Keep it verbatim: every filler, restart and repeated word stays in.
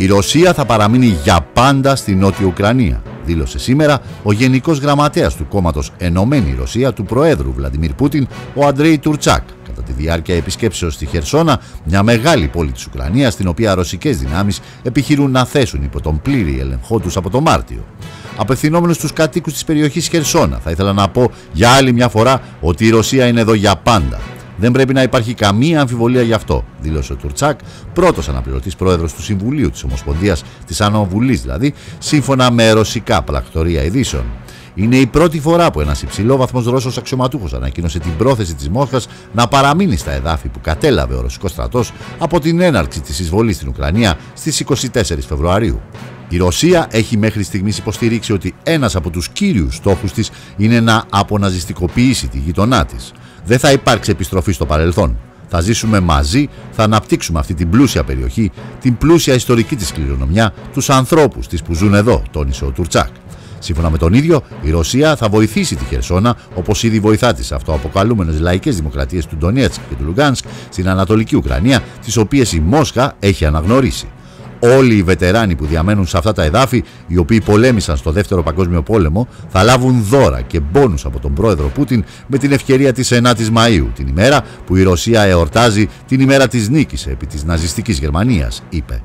«Η Ρωσία θα παραμείνει για πάντα στη Νότια Ουκρανία», δήλωσε σήμερα ο Γενικός Γραμματέας του κόμματος Ενωμένη Ρωσία του Προέδρου Βλαντιμίρ Πούτιν, ο Αντρέι Τουρτσάκ, κατά τη διάρκεια επισκέψεως στη Χερσόνα, μια μεγάλη πόλη της Ουκρανίας, στην οποία ρωσικές δυνάμεις επιχειρούν να θέσουν υπό τον πλήρη έλεγχό τους από τον Μάρτιο. Απευθυνόμενος στους κατοίκους της περιοχής Χερσόνα, θα ήθελα να πω για άλλη μια φορά ότι η Ρωσία είναι εδώ για πάντα. Δεν πρέπει να υπάρχει καμία αμφιβολία γι' αυτό, δήλωσε ο Τουρτσάκ, πρώτος αναπληρωτής πρόεδρος του Συμβουλίου της Ομοσπονδίας, της Άνω Βουλής δηλαδή, σύμφωνα με ρωσικά πρακτορία ειδήσεων. Είναι η πρώτη φορά που ένας υψηλόβαθμος Ρώσος αξιωματούχος ανακοίνωσε την πρόθεση της Μόσχας να παραμείνει στα εδάφη που κατέλαβε ο ρωσικός στρατός από την έναρξη της εισβολής στην Ουκρανία στις εικοστή τέταρτη Φεβρουαρίου. Η Ρωσία έχει μέχρι στιγμής υποστηρίξει ότι ένας από τους κύριους στόχους της είναι να αποναζιστικοποιήσει τη γειτονά της. Δεν θα υπάρξει επιστροφή στο παρελθόν. Θα ζήσουμε μαζί, θα αναπτύξουμε αυτή την πλούσια περιοχή, την πλούσια ιστορική της κληρονομιά, τους ανθρώπους της που ζουν εδώ, τόνισε ο Τουρτσάκ. Σύμφωνα με τον ίδιο, η Ρωσία θα βοηθήσει τη Χερσόνα, όπως ήδη βοηθά τις αυτοαποκαλούμενες λαϊκές δημοκρατίες του Ντονιέτσκ και του Λουγάνσκ στην Ανατολική Ουκρανία, τις οποίες η Μόσχα έχει αναγνωρίσει. Όλοι οι βετεράνοι που διαμένουν σε αυτά τα εδάφη, οι οποίοι πολέμησαν στο Δεύτερο Παγκόσμιο Πόλεμο, θα λάβουν δώρα και μπόνους από τον πρόεδρο Πούτιν με την ευκαιρία της ενάτης Μαΐου, την ημέρα που η Ρωσία εορτάζει την ημέρα της νίκης επί της ναζιστικής Γερμανίας, είπε.